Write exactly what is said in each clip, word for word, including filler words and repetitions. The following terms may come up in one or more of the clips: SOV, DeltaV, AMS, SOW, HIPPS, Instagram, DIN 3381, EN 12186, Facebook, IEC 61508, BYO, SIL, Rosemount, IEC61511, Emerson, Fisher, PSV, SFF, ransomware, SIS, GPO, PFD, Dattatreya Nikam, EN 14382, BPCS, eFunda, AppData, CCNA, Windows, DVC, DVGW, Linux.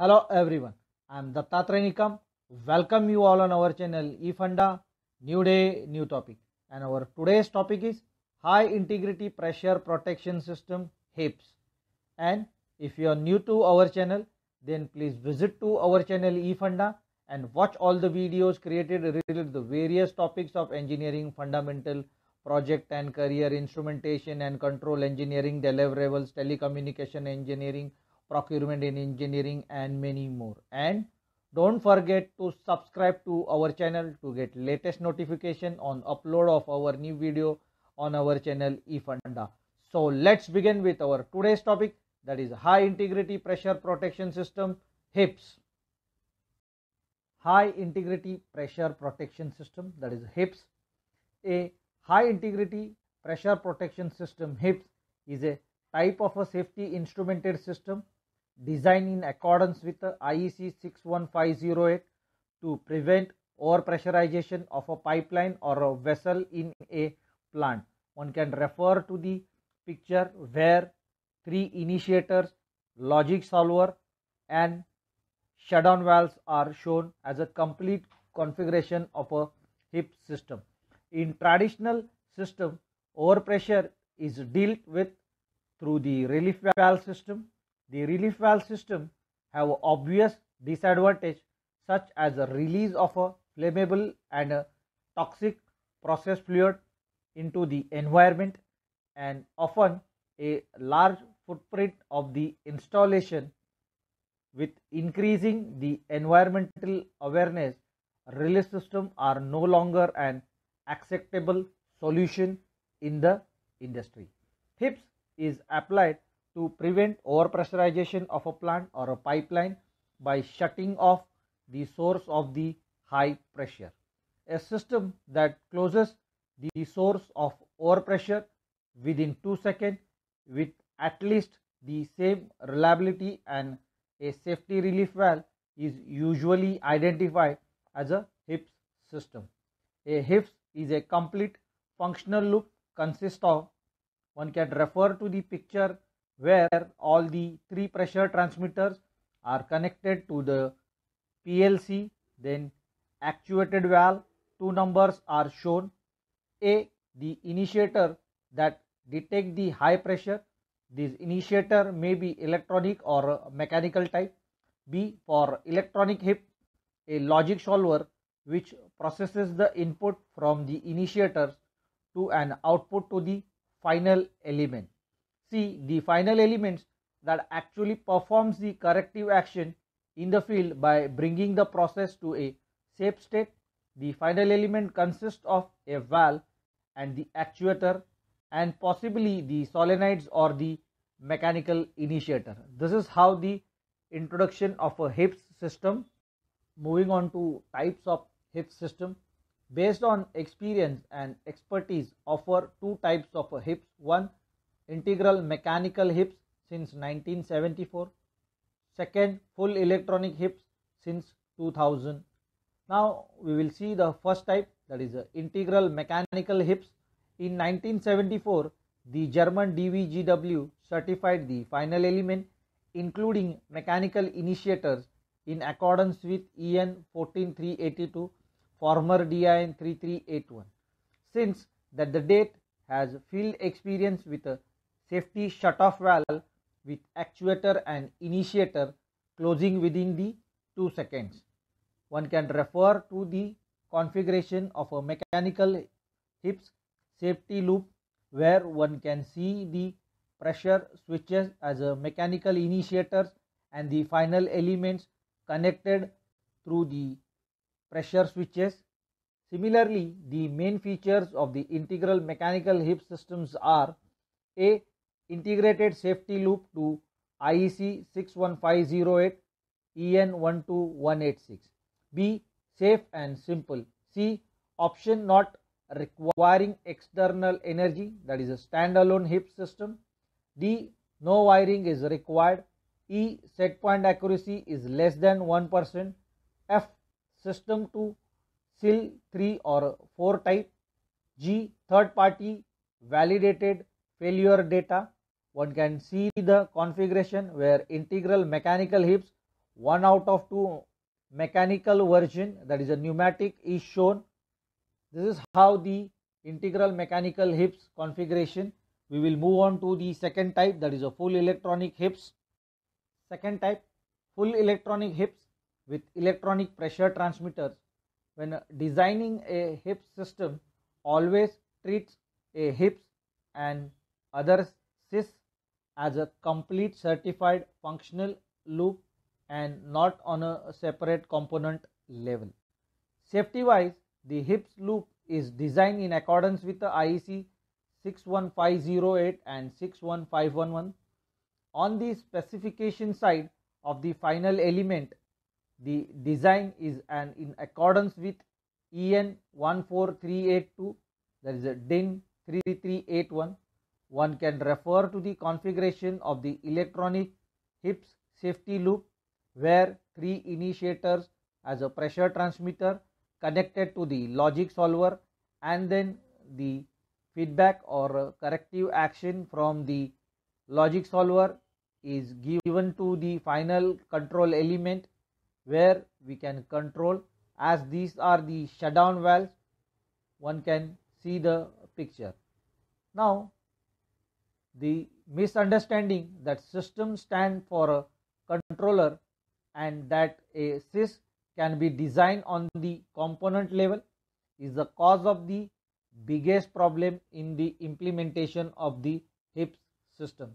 Hello everyone, I am Dattatreya Nikam. Welcome you all on our channel eFunda. New day, new topic. And our today's topic is High Integrity Pressure Protection System HIPPS. And if you are new to our channel, then please visit to our channel eFunda and watch all the videos created related to the various topics of engineering, fundamental, project and career, instrumentation and control engineering, deliverables, telecommunication engineering, procurement in engineering and many more. And don't forget to subscribe to our channel to get latest notification on upload of our new video on our channel eFunda. So let's begin with our today's topic, that is High Integrity Pressure Protection System HIPPS. High Integrity Pressure Protection System, that is HIPPS. A High Integrity Pressure Protection System HIPPS is a type of a safety instrumented system designed in accordance with the I E C six one five zero eight to prevent overpressurization of a pipeline or a vessel in a plant. One can refer to the picture where three initiators, logic solver and shutdown valves are shown as a complete configuration of a HIPPS system. In traditional system, overpressure is dealt with through the relief valve system. The relief valve system have obvious disadvantage such as a release of a flammable and a toxic process fluid into the environment, and often a large footprint of the installation. With increasing the environmental awareness, relief systems are no longer an acceptable solution in the industry. HIPPS is applied to prevent overpressurization of a plant or a pipeline by shutting off the source of the high pressure. A system that closes the source of overpressure within two seconds with at least the same reliability and a safety relief valve is usually identified as a HIPPS system. A HIPPS is a complete functional loop consists of, one can refer to the picture where all the three pressure transmitters are connected to the P L C, then actuated valve, two numbers are shown. A, the initiator that detect the high pressure, this initiator may be electronic or mechanical type. B, for electronic HIPPS, a logic solver which processes the input from the initiators to an output to the final element. See, the final elements that actually performs the corrective action in the field by bringing the process to a safe state. The final element consists of a valve and the actuator and possibly the solenoids or the mechanical initiator. This is how the introduction of a HIPPS system. Moving on to types of HIPPS system. Based on experience and expertise, offer two types of a HIPPS. One, integral mechanical HIPPS since nineteen seventy-four. Second, full electronic HIPPS since two thousand. Now we will see the first type, that is a integral mechanical HIPPS. In nineteen seventy-four, the German D V G W certified the final element including mechanical initiators in accordance with E N one four three eight two, former D I N three three eight one. Since that the date has field experience with a safety shutoff valve with actuator and initiator closing within the two seconds. One can refer to the configuration of a mechanical HIPPS safety loop where one can see the pressure switches as a mechanical initiators and the final elements connected through the pressure switches. Similarly, the main features of the integral mechanical HIPPS systems are A. Integrated safety loop to I E C six one five zero eight, E N one two one eight six. B. Safe and simple. C. Option not requiring external energy, that is a standalone HIPPS system. D. No wiring is required. E. Set point accuracy is less than one percent. F. System to S I L three or four type. G. Third party validated failure data. One can see the configuration where integral mechanical HIPPS one out of two mechanical version, that is a pneumatic, is shown. This is how the integral mechanical HIPPS configuration. We will move on to the second type, that is a full electronic HIPPS. Second type, full electronic HIPPS with electronic pressure transmitters. When designing a HIPPS system, always treats a HIPPS and other S I S as a complete certified functional loop and not on a separate component level. Safety wise, the HIPPS loop is designed in accordance with the I E C six one five zero eight and six one five one one. On the specification side of the final element, the design is an in accordance with E N one four three eight two, that is a D I N three three eight one. One can refer to the configuration of the electronic HIPPS safety loop, where three initiators as a pressure transmitter connected to the logic solver, and then the feedback or corrective action from the logic solver is given to the final control element, where we can control, as these are the shutdown valves. One can see the picture. Now, the misunderstanding that system stands for a controller and that a S I S can be designed on the component level is the cause of the biggest problem in the implementation of the HIPPS system.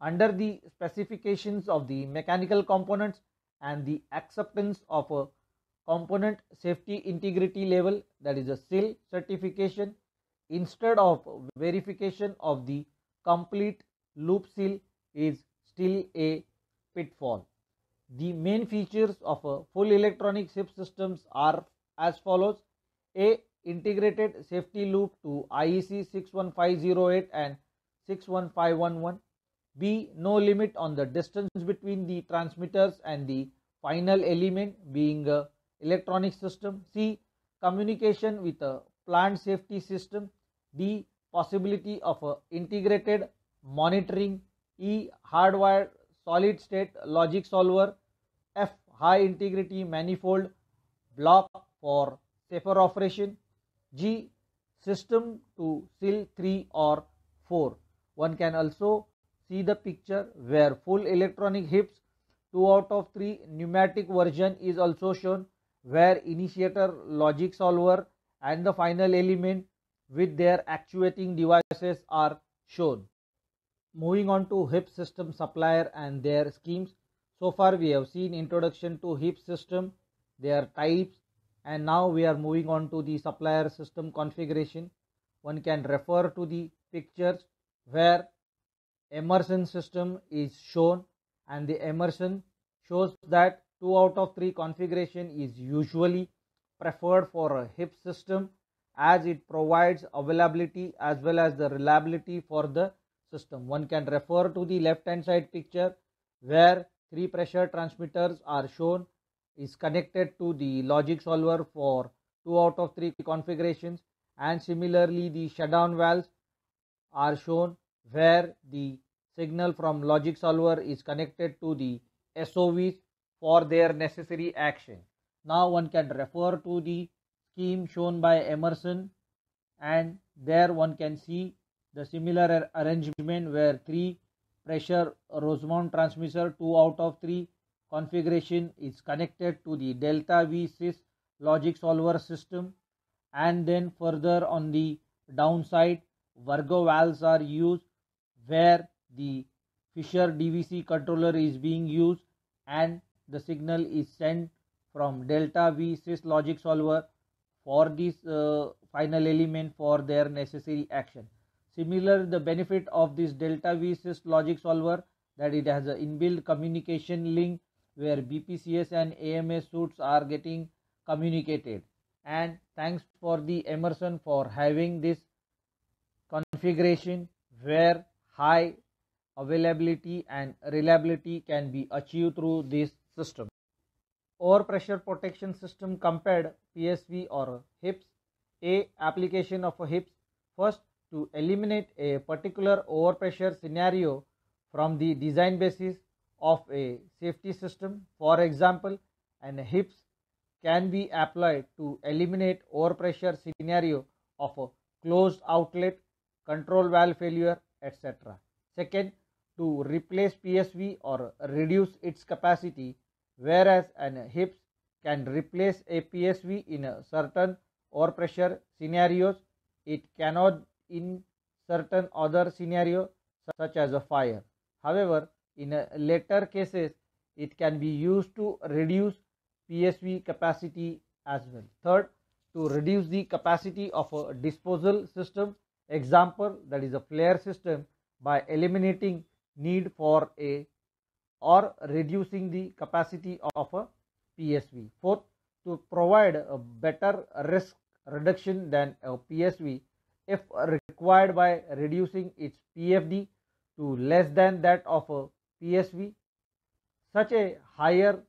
Under the specifications of the mechanical components and the acceptance of a component safety integrity level, that is a S I L certification, instead of verification of the complete loop S I L, is still a pitfall. The main features of a full electronic HIPPS systems are as follows: A. Integrated safety loop to I E C six one five zero eight and six one five one one. B. No limit on the distance between the transmitters and the final element, being a electronic system. C. Communication with a plant safety system. D. Possibility of a integrated monitoring. E. Hardwired solid state logic solver. F. High integrity manifold block for safer operation. G. System to S I L three or four. One can also see the picture where full electronic HIPPS two out of three pneumatic version is also shown, where initiator, logic solver and the final element with their actuating devices are shown. Moving on to HIPPS system supplier and their schemes. So far we have seen introduction to HIPPS system, their types, and now we are moving on to the supplier system configuration. One can refer to the pictures where Emerson system is shown, and the Emerson shows that two out of three configuration is usually preferred for a HIPPS system, as it provides availability as well as the reliability for the system. One can refer to the left hand side picture where three pressure transmitters are shown, is connected to the logic solver for two out of three configurations, and similarly the shutdown valves are shown where the signal from logic solver is connected to the S O Vs for their necessary action. Now one can refer to the scheme shown by Emerson, and there one can see the similar arrangement where three pressure Rosemount transmitter two out of three configuration is connected to the DeltaV S I S logic solver system, and then further on the downside Virgo valves are used where the Fisher D V C controller is being used, and the signal is sent from DeltaV S I S logic solver for this uh, final element for their necessary action. Similar, the benefit of this DeltaV S I S logic solver, that it has an inbuilt communication link where B P C S and A M S suits are getting communicated. And thanks for the Emerson for having this configuration where high availability and reliability can be achieved through this system. Overpressure protection system compared, P S V or HIPPS. A. Application of a HIPPS. First, to eliminate a particular overpressure scenario from the design basis of a safety system, for example, and HIPPS can be applied to eliminate overpressure scenario of a closed outlet, control valve failure, et cetera. Second, to replace P S V or reduce its capacity, whereas an HIPPS can replace a P S V in a certain overpressure scenarios, it cannot in certain other scenario such as a fire. However, in a later cases, it can be used to reduce P S V capacity as well. Third, to reduce the capacity of a disposal system, example, that is a flare system, by eliminating need for a or reducing the capacity of a P S V. Fourth, to provide a better risk reduction than a P S V if required by reducing its P F D to less than that of a P S V. Such a higher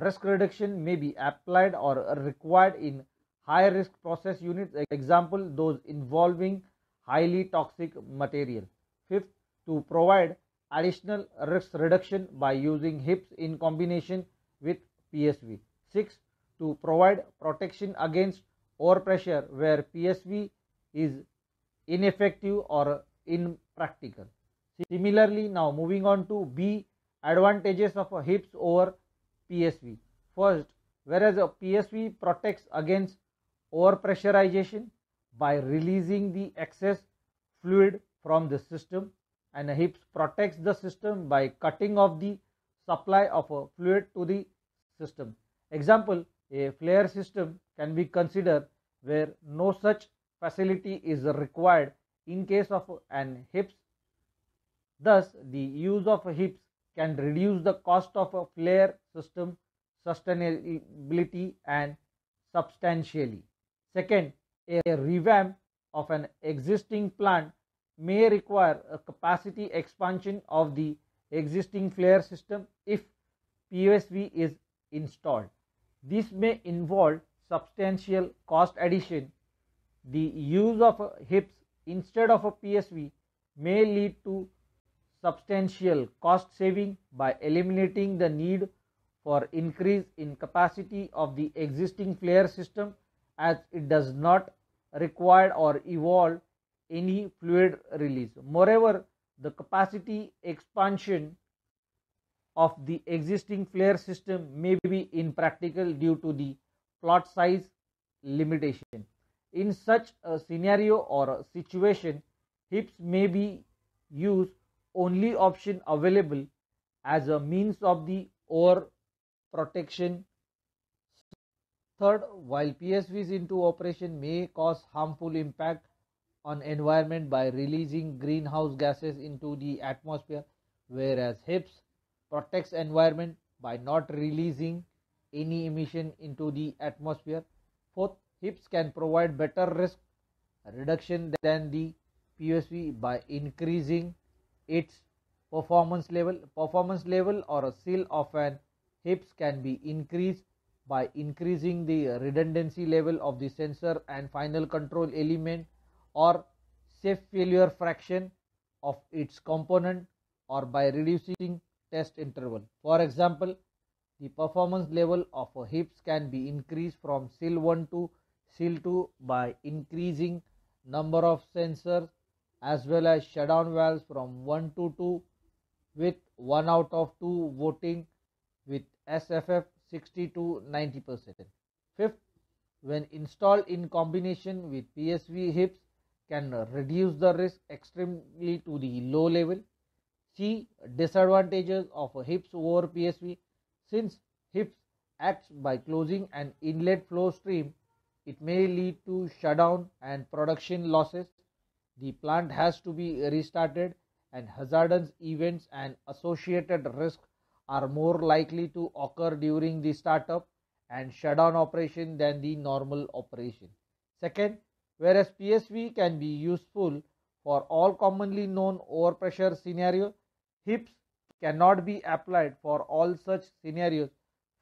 risk reduction may be applied or required in high risk process units, example those involving highly toxic material. Fifth, to provide additional risk reduction by using HIPPS in combination with P S V. Sixth, to provide protection against overpressure where P S V is ineffective or impractical. Similarly, now moving on to B, advantages of a HIPPS over P S V. First, whereas a P S V protects against overpressurization by releasing the excess fluid from the system, and a HIPPS protects the system by cutting off the supply of a fluid to the system. Example, a flare system can be considered where no such facility is required in case of an HIPPS. Thus, the use of HIPPS can reduce the cost of a flare system sustainability and substantially. Second, a revamp of an existing plant may require a capacity expansion of the existing flare system if P S V is installed. This may involve substantial cost addition. The use of HIPPS instead of a P S V may lead to substantial cost saving by eliminating the need for increase in capacity of the existing flare system, as it does not require or evolve any fluid release. Moreover, the capacity expansion of the existing flare system may be impractical due to the plot size limitation. In such a scenario or a situation, HIPPS may be used only option available as a means of the overprotection. Third, while P S Vs into operation may cause harmful impact on environment by releasing greenhouse gases into the atmosphere, whereas HIPPS protects environment by not releasing any emission into the atmosphere. Fourth, HIPPS can provide better risk reduction than the P S V by increasing its performance level. Performance level or a S I L of an HIPPS can be increased by increasing the redundancy level of the sensor and final control element or safe failure fraction of its component, or by reducing test interval. For example, the performance level of a HIPPS can be increased from S I L one to S I L two by increasing number of sensors as well as shutdown valves from one to two with one out of two voting with S F F sixty to ninety percent. Fifth, when installed in combination with P S V, HIPPS can reduce the risk extremely to the low level. C, disadvantages of HIPPS over P S V. Since HIPPS acts by closing an inlet flow stream, it may lead to shutdown and production losses. The plant has to be restarted, and hazardous events and associated risks are more likely to occur during the startup and shutdown operation than the normal operation. Second, whereas P S V can be useful for all commonly known overpressure scenario, HIPPS cannot be applied for all such scenarios.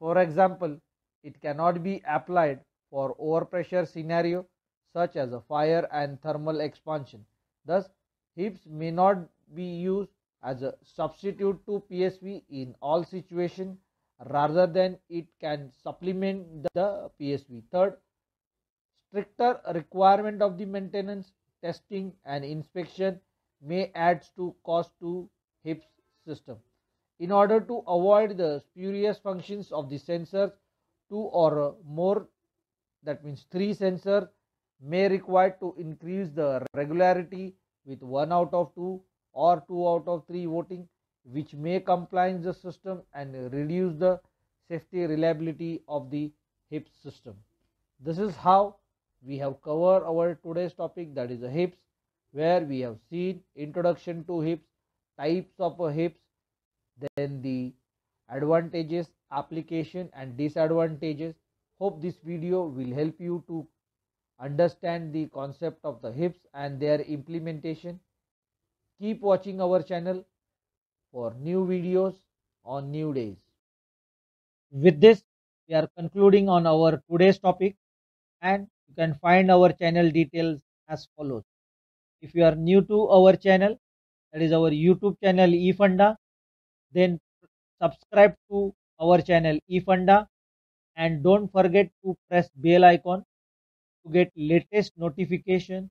For example, it cannot be applied for overpressure scenario such as a fire and thermal expansion. Thus, HIPPS may not be used as a substitute to P S V in all situations rather than it can supplement the P S V. Third, stricter requirement of the maintenance, testing and inspection may add to cost to HIPPS system. In order to avoid the spurious functions of the sensors, two or more, that means three sensors may require to increase the regularity with one out of two or two out of three voting, which may compliance the system and reduce the safety reliability of the HIPPS system. This is how we have covered our today's topic, that is the HIPPS, where we have seen introduction to HIPPS, types of HIPPS, then the advantages, application and disadvantages. Hope this video will help you to understand the concept of the HIPPS and their implementation. Keep watching our channel for new videos on new days. With this, we are concluding on our today's topic, and you can find our channel details as follows. If you are new to our channel, that is our YouTube channel eFunda, then subscribe to our channel eFunda and don't forget to press bell icon to get latest notification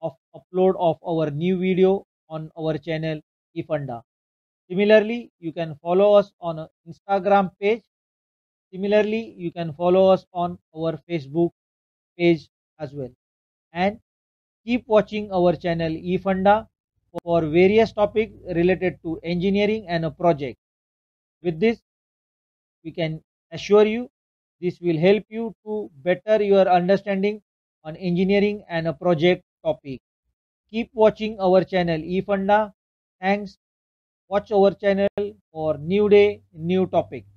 of upload of our new video on our channel eFunda. Similarly, you can follow us on Instagram page. Similarly, you can follow us on our Facebook page as well. And keep watching our channel eFunda for various topics related to engineering and a project. With this, we can assure you this will help you to better your understanding on engineering and a project topic. Keep watching our channel eFunda. Thanks. Watch our channel for new day, new topic.